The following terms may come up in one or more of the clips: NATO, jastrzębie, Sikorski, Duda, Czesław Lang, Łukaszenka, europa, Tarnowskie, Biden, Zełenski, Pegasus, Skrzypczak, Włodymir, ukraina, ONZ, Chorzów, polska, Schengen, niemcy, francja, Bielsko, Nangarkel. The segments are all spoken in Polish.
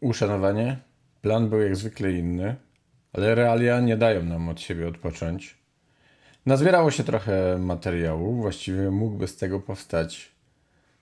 Uszanowanie, plan był jak zwykle inny, ale realia nie dają nam od siebie odpocząć. Nazbierało się trochę materiału, właściwie mógłby z tego powstać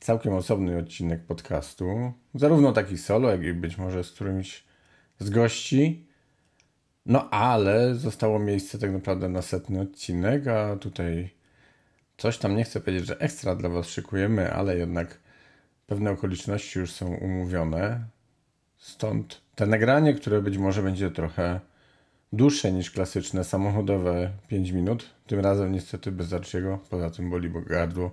całkiem osobny odcinek podcastu, zarówno taki solo, jak i być może z którymś z gości. No ale zostało miejsce tak naprawdę na 100. odcinek, a tutaj coś tam, nie chcę powiedzieć, że ekstra dla was szykujemy, ale jednak pewne okoliczności już są umówione. Stąd te nagranie, które być może będzie trochę dłuższe niż klasyczne samochodowe 5 minut. Tym razem niestety bez Arciego, poza tym boli go gardło.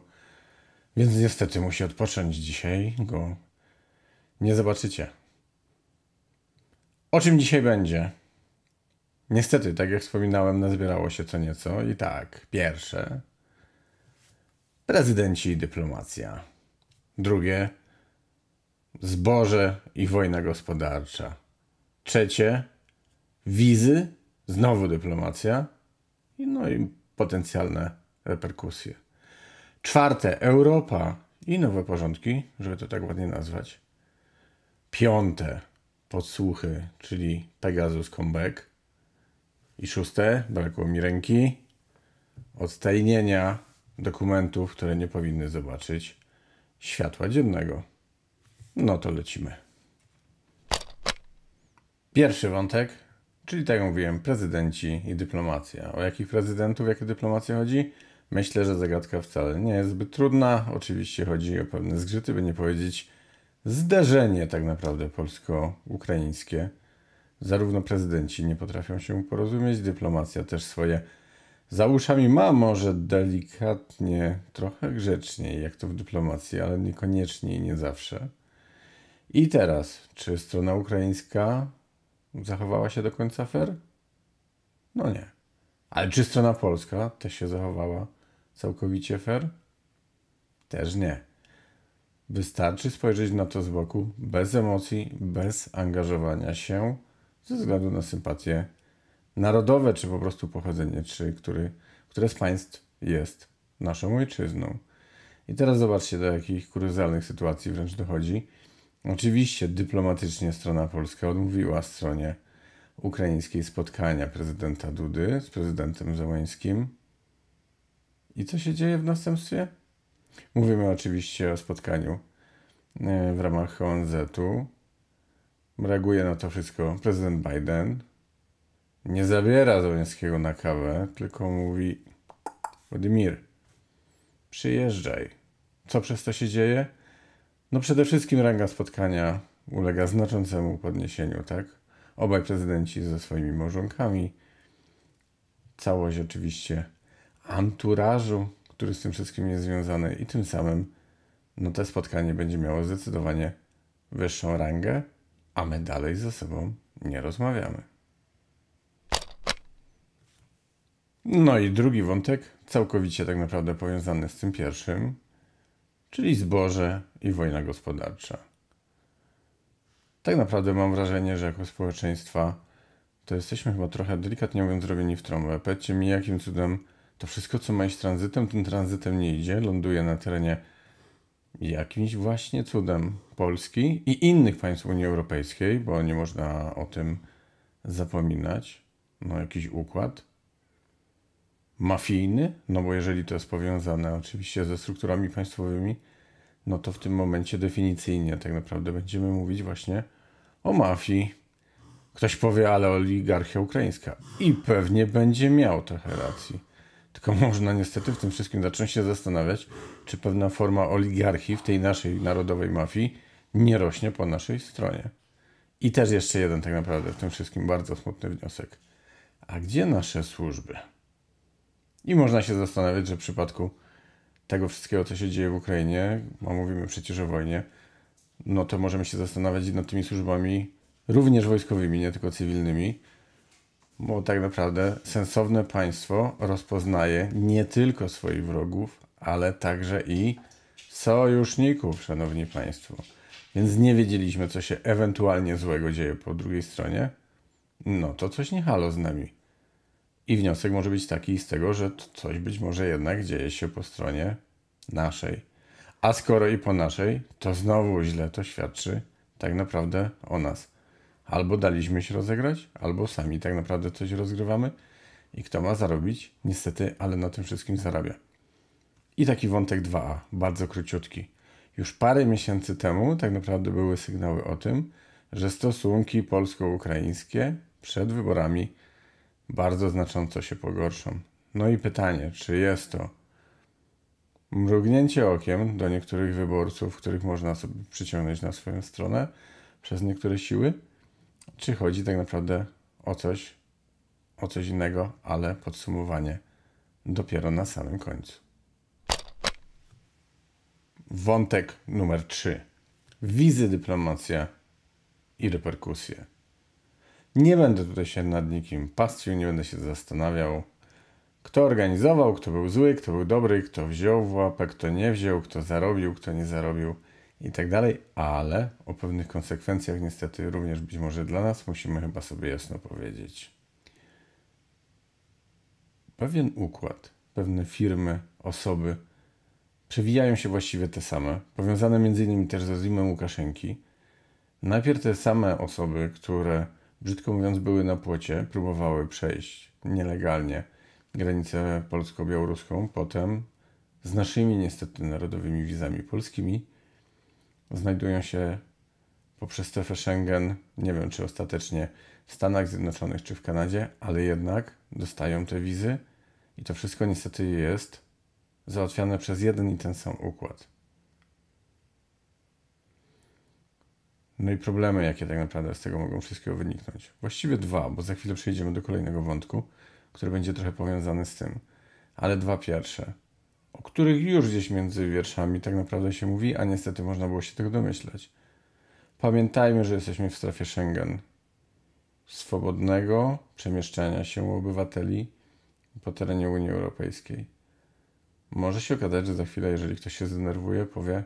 Więc niestety musi odpocząć dzisiaj, go nie zobaczycie. O czym dzisiaj będzie? Niestety, tak jak wspominałem, nazbierało się co nieco. I tak, pierwsze, prezydenci i dyplomacja. Drugie, zboże i wojna gospodarcza. Trzecie, wizy, znowu dyplomacja, no i potencjalne reperkusje. Czwarte, Europa i nowe porządki, żeby to tak ładnie nazwać. Piąte, podsłuchy, czyli Pegasus comeback. I szóste, brakło mi ręki, odtajnienia dokumentów, które nie powinny zobaczyć światła dziennego. No to lecimy. Pierwszy wątek, czyli tak jak mówiłem, prezydenci i dyplomacja. O jakich prezydentów, jakie dyplomacje chodzi? Myślę, że zagadka wcale nie jest zbyt trudna. Oczywiście chodzi o pewne zgrzyty, by nie powiedzieć zderzenie tak naprawdę polsko-ukraińskie. Zarówno prezydenci nie potrafią się porozumieć, dyplomacja też swoje za uszami ma, może delikatnie, trochę grzeczniej, jak to w dyplomacji, ale niekoniecznie i nie zawsze. I teraz, czy strona ukraińska zachowała się do końca fair? No nie. Ale czy strona polska też się zachowała całkowicie fair? Też nie. Wystarczy spojrzeć na to z boku, bez emocji, bez angażowania się, ze względu na sympatie narodowe, czy po prostu pochodzenie, czy które z państw jest naszą ojczyzną. I teraz zobaczcie, do jakich kuriozalnych sytuacji wręcz dochodzi. Oczywiście dyplomatycznie strona polska odmówiła stronie ukraińskiej spotkania prezydenta Dudy z prezydentem Zełenskim. I co się dzieje w następstwie? Mówimy oczywiście o spotkaniu w ramach ONZ-u. Reaguje na to wszystko prezydent Biden. Nie zabiera Zełenskiego na kawę, tylko mówi: Włodymir, przyjeżdżaj. Co przez to się dzieje? No przede wszystkim ranga spotkania ulega znaczącemu podniesieniu, tak? Obaj prezydenci ze swoimi małżonkami. Całość oczywiście anturażu, który z tym wszystkim jest związany, i tym samym no to spotkanie będzie miało zdecydowanie wyższą rangę, a my dalej ze sobą nie rozmawiamy. No i drugi wątek, całkowicie tak naprawdę powiązany z tym pierwszym, czyli zboże i wojna gospodarcza. Tak naprawdę mam wrażenie, że jako społeczeństwa to jesteśmy chyba trochę, delikatnie mówiąc, zrobieni w trąbę. Powiedzcie mi, jakim cudem to wszystko, co ma iść tranzytem, tym tranzytem nie idzie, ląduje na terenie jakimś właśnie cudem Polski i innych państw Unii Europejskiej, bo nie można o tym zapominać. No jakiś układ mafijny, no bo jeżeli to jest powiązane oczywiście ze strukturami państwowymi, no to w tym momencie definicyjnie tak naprawdę będziemy mówić właśnie o mafii. Ktoś powie, ale oligarchia ukraińska. I pewnie będzie miał trochę racji. Tylko można niestety w tym wszystkim zacząć się zastanawiać, czy pewna forma oligarchii w tej naszej narodowej mafii nie rośnie po naszej stronie. I też jeszcze jeden tak naprawdę w tym wszystkim bardzo smutny wniosek. A gdzie nasze służby? I można się zastanawiać, że w przypadku tego wszystkiego, co się dzieje w Ukrainie, a mówimy przecież o wojnie, no to możemy się zastanawiać nad tymi służbami również wojskowymi, nie tylko cywilnymi, bo tak naprawdę sensowne państwo rozpoznaje nie tylko swoich wrogów, ale także i sojuszników, szanowni państwo. Więc nie wiedzieliśmy, co się ewentualnie złego dzieje po drugiej stronie. No to coś nie halo z nami. I wniosek może być taki z tego, że coś być może jednak dzieje się po stronie naszej. A skoro i po naszej, to znowu źle to świadczy tak naprawdę o nas. Albo daliśmy się rozegrać, albo sami tak naprawdę coś rozgrywamy i kto ma zarobić, niestety, ale na tym wszystkim zarabia. I taki wątek 2a, bardzo króciutki. Już parę miesięcy temu tak naprawdę były sygnały o tym, że stosunki polsko-ukraińskie przed wyborami bardzo znacząco się pogorszą. No i pytanie, czy jest to mrugnięcie okiem do niektórych wyborców, których można sobie przyciągnąć na swoją stronę przez niektóre siły, czy chodzi tak naprawdę o coś innego, ale podsumowanie dopiero na samym końcu. Wątek numer 3. Wizy, dyplomacja i reperkusje. Nie będę tutaj się nad nikim pastwił, nie będę się zastanawiał, kto organizował, kto był zły, kto był dobry, kto wziął w łapę, kto nie wziął, kto zarobił, kto nie zarobił i tak dalej, ale o pewnych konsekwencjach niestety również być może dla nas musimy chyba sobie jasno powiedzieć. Pewien układ, pewne firmy, osoby przewijają się właściwie te same, powiązane m.in. też z reżimem Łukaszenki. Najpierw te same osoby, które brzydko mówiąc były na płocie, próbowały przejść nielegalnie granicę polsko-białoruską, potem z naszymi niestety narodowymi wizami polskimi znajdują się poprzez strefę Schengen, nie wiem czy ostatecznie w Stanach Zjednoczonych czy w Kanadzie, ale jednak dostają te wizy i to wszystko niestety jest załatwiane przez jeden i ten sam układ. No i problemy, jakie tak naprawdę z tego mogą wszystkiego wyniknąć. Właściwie dwa, bo za chwilę przejdziemy do kolejnego wątku, który będzie trochę powiązany z tym. Ale dwa pierwsze, o których już gdzieś między wierszami tak naprawdę się mówi, a niestety można było się tego domyślać. Pamiętajmy, że jesteśmy w strefie Schengen. Swobodnego przemieszczania się obywateli po terenie Unii Europejskiej. Może się okazać, że za chwilę, jeżeli ktoś się zdenerwuje, powie: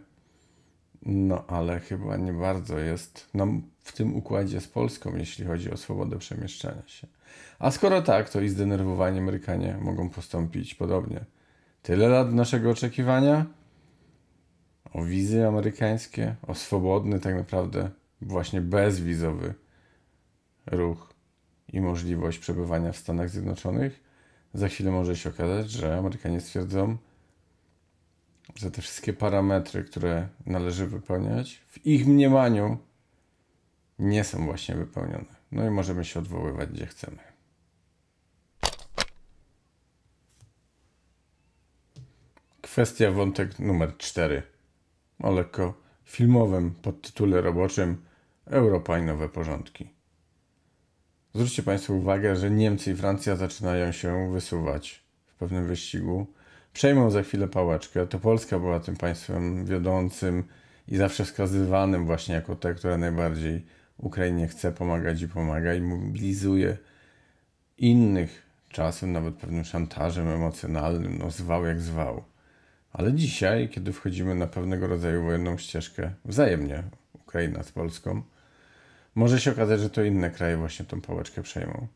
no ale chyba nie bardzo jest nam w tym układzie z Polską, jeśli chodzi o swobodę przemieszczania się. A skoro tak, to i zdenerwowani Amerykanie mogą postąpić podobnie. Tyle lat naszego oczekiwania o wizy amerykańskie, o swobodny tak naprawdę właśnie bezwizowy ruch i możliwość przebywania w Stanach Zjednoczonych. Za chwilę może się okazać, że Amerykanie stwierdzą, że te wszystkie parametry, które należy wypełniać, w ich mniemaniu nie są właśnie wypełnione. No i możemy się odwoływać gdzie chcemy. Kwestia wątek numer 4. O lekko filmowym podtytule roboczym Europa i nowe porządki. Zwróćcie Państwo uwagę, że Niemcy i Francja zaczynają się wysuwać w pewnym wyścigu. Przejmą za chwilę pałeczkę. To Polska była tym państwem wiodącym i zawsze wskazywanym właśnie jako te, które najbardziej Ukrainie chce pomagać i pomaga i mobilizuje innych, czasem nawet pewnym szantażem emocjonalnym, no zwał jak zwał. Ale dzisiaj, kiedy wchodzimy na pewnego rodzaju wojenną ścieżkę, wzajemnie Ukraina z Polską, może się okazać, że to inne kraje właśnie tą pałeczkę przejmą.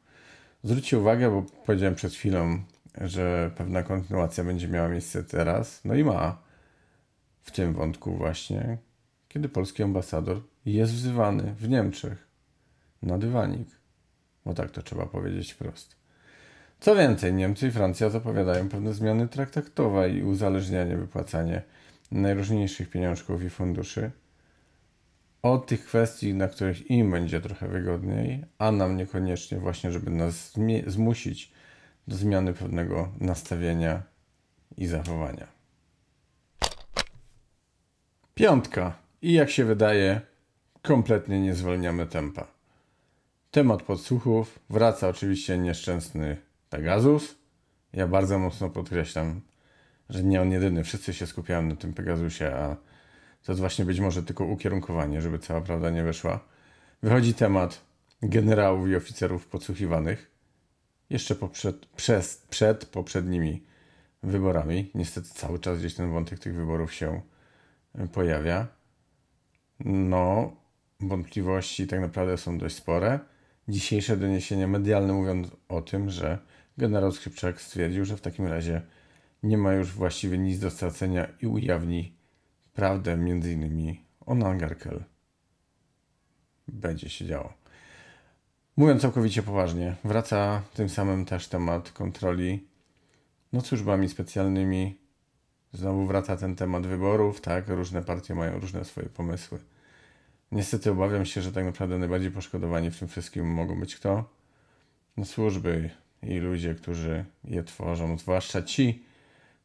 Zwróćcie uwagę, bo powiedziałem przed chwilą, że pewna kontynuacja będzie miała miejsce teraz, no i ma w tym wątku właśnie, kiedy polski ambasador jest wzywany w Niemczech na dywanik, bo tak to trzeba powiedzieć wprost. Co więcej, Niemcy i Francja zapowiadają pewne zmiany traktatowe i uzależnianie wypłacania najróżniejszych pieniążków i funduszy od tych kwestii, na których im będzie trochę wygodniej, a nam niekoniecznie właśnie, żeby nas zmusić do zmiany pewnego nastawienia i zachowania. Piątka. I jak się wydaje, kompletnie nie zwalniamy tempa. Temat podsłuchów. Wraca oczywiście nieszczęsny Pegasus. Ja bardzo mocno podkreślam, że nie on jedyny. Wszyscy się skupiają na tym Pegasusie, a to jest właśnie być może tylko ukierunkowanie, żeby cała prawda nie wyszła. Wychodzi temat generałów i oficerów podsłuchiwanych. Jeszcze przed poprzednimi wyborami. Niestety cały czas gdzieś ten wątek tych wyborów się pojawia. No, wątpliwości tak naprawdę są dość spore. Dzisiejsze doniesienia medialne mówią o tym, że generał Skrzypczak stwierdził, że w takim razie nie ma już właściwie nic do stracenia i ujawni prawdę m.in. o Nangarkel. będzie się działo. Mówiąc całkowicie poważnie, wraca tym samym też temat kontroli no służbami specjalnymi. Znowu wraca ten temat wyborów, tak? Różne partie mają różne swoje pomysły. Niestety obawiam się, że tak naprawdę najbardziej poszkodowani w tym wszystkim mogą być kto? No służby i ludzie, którzy je tworzą, zwłaszcza ci,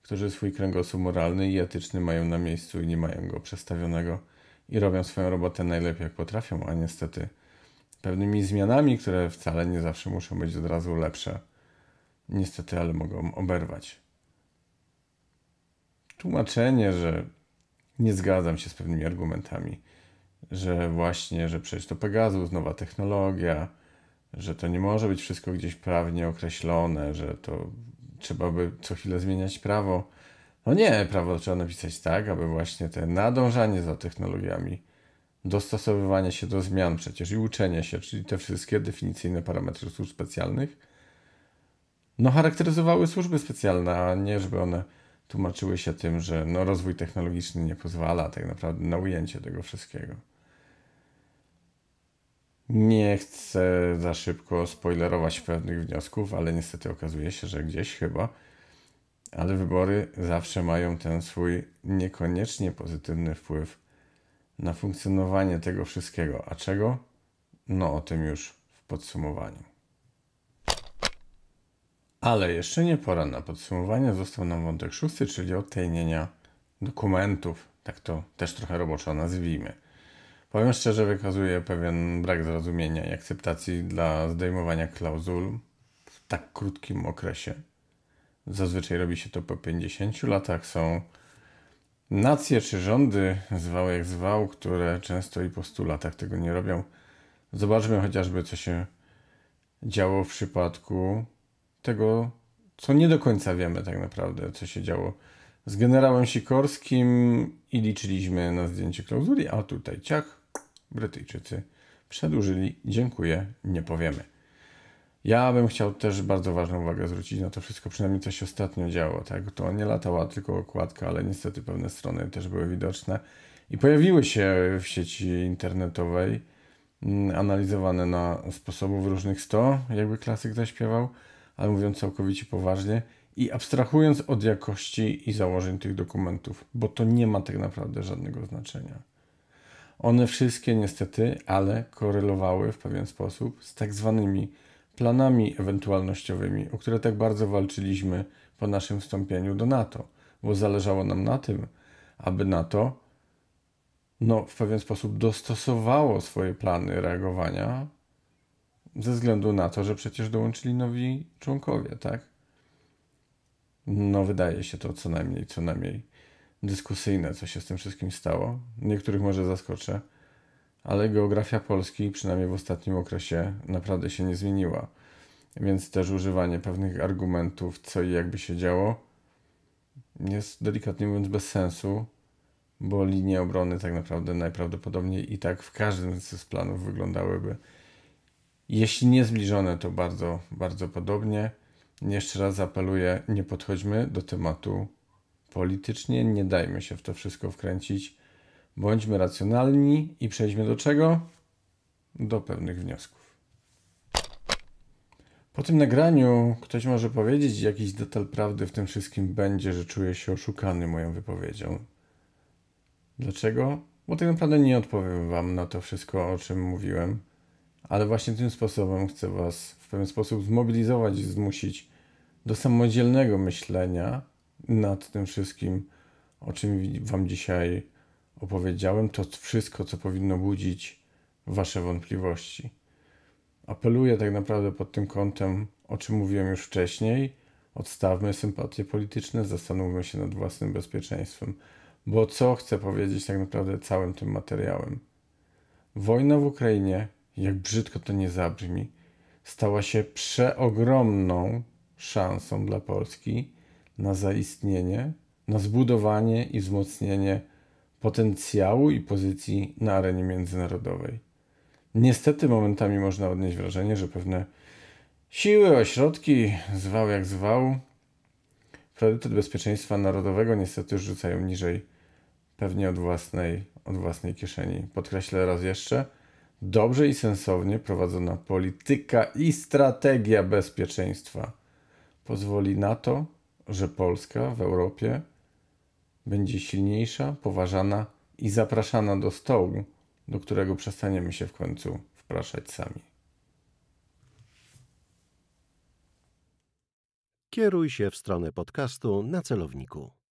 którzy swój kręgosłup moralny i etyczny mają na miejscu i nie mają go przestawionego i robią swoją robotę najlepiej jak potrafią, a niestety pewnymi zmianami, które wcale nie zawsze muszą być od razu lepsze, niestety, ale mogą oberwać. Tłumaczenie, że nie zgadzam się z pewnymi argumentami, że właśnie, że przecież to Pegasus, nowa technologia, że to nie może być wszystko gdzieś prawnie określone, że to trzeba by co chwilę zmieniać prawo. No nie, prawo trzeba napisać tak, aby właśnie te nadążanie za technologiami, dostosowywanie się do zmian przecież i uczenie się, czyli te wszystkie definicyjne parametry służb specjalnych, no charakteryzowały służby specjalne, a nie żeby one tłumaczyły się tym, że no, rozwój technologiczny nie pozwala tak naprawdę na ujęcie tego wszystkiego. Nie chcę za szybko spoilerować pewnych wniosków, ale niestety okazuje się, że gdzieś chyba, ale wybory zawsze mają ten swój niekoniecznie pozytywny wpływ na funkcjonowanie tego wszystkiego. A czego? No o tym już w podsumowaniu. Ale jeszcze nie pora na podsumowanie. Został nam wątek szósty, czyli odtajnienia dokumentów. Tak to też trochę roboczo nazwijmy. Powiem szczerze, wykazuje pewien brak zrozumienia i akceptacji dla zdejmowania klauzul w tak krótkim okresie. Zazwyczaj robi się to po 50 latach. Są nacje czy rządy, zwał jak zwał, które często i po 100 latach tego nie robią. Zobaczmy chociażby, co się działo w przypadku tego, co nie do końca wiemy tak naprawdę, co się działo z generałem Sikorskim i liczyliśmy na zdjęcie klauzuli, a tutaj ciach, Brytyjczycy przedłużyli, dziękuję, nie powiemy. Ja bym chciał też bardzo ważną uwagę zwrócić na to wszystko, przynajmniej co się ostatnio działo. Tak? To nie latała tylko okładka, ale niestety pewne strony też były widoczne i pojawiły się w sieci internetowej, analizowane na sposobów różnych 100, jakby klasyk zaśpiewał, ale mówiąc całkowicie poważnie i abstrahując od jakości i założeń tych dokumentów, bo to nie ma tak naprawdę żadnego znaczenia. One wszystkie niestety, ale korelowały w pewien sposób z tak zwanymi planami ewentualnościowymi, o które tak bardzo walczyliśmy po naszym wstąpieniu do NATO, bo zależało nam na tym, aby NATO no, w pewien sposób dostosowało swoje plany reagowania ze względu na to, że przecież dołączyli nowi członkowie, tak? No wydaje się to co najmniej dyskusyjne, co się z tym wszystkim stało. Niektórych może zaskoczę, ale geografia Polski, przynajmniej w ostatnim okresie, naprawdę się nie zmieniła. Więc też używanie pewnych argumentów, co i jakby się działo, jest delikatnie mówiąc bez sensu, bo linie obrony tak naprawdę najprawdopodobniej i tak w każdym z planów wyglądałyby, jeśli nie zbliżone, to bardzo, bardzo podobnie. Jeszcze raz apeluję, nie podchodźmy do tematu politycznie, nie dajmy się w to wszystko wkręcić. Bądźmy racjonalni i przejdźmy do czego? Do pewnych wniosków. Po tym nagraniu ktoś może powiedzieć, jakiś detal prawdy w tym wszystkim będzie, że czuję się oszukany moją wypowiedzią. Dlaczego? Bo tak naprawdę nie odpowiem wam na to wszystko, o czym mówiłem. Ale właśnie tym sposobem chcę was w pewien sposób zmobilizować i zmusić do samodzielnego myślenia nad tym wszystkim, o czym wam dzisiaj opowiedziałem. To wszystko, co powinno budzić wasze wątpliwości. Apeluję tak naprawdę pod tym kątem, o czym mówiłem już wcześniej. Odstawmy sympatie polityczne, zastanówmy się nad własnym bezpieczeństwem. Bo co chcę powiedzieć tak naprawdę całym tym materiałem? Wojna w Ukrainie, jak brzydko to nie zabrzmi, stała się przeogromną szansą dla Polski na zaistnienie, na zbudowanie i wzmocnienie potencjału i pozycji na arenie międzynarodowej. Niestety momentami można odnieść wrażenie, że pewne siły, ośrodki, zwał jak zwał, priorytet bezpieczeństwa narodowego niestety rzucają niżej, pewnie od własnej kieszeni. Podkreślę raz jeszcze, dobrze i sensownie prowadzona polityka i strategia bezpieczeństwa pozwoli na to, że Polska w Europie będzie silniejsza, poważana i zapraszana do stołu, do którego przestaniemy się w końcu wpraszać sami. Kieruj się w stronę podcastu na celowniku.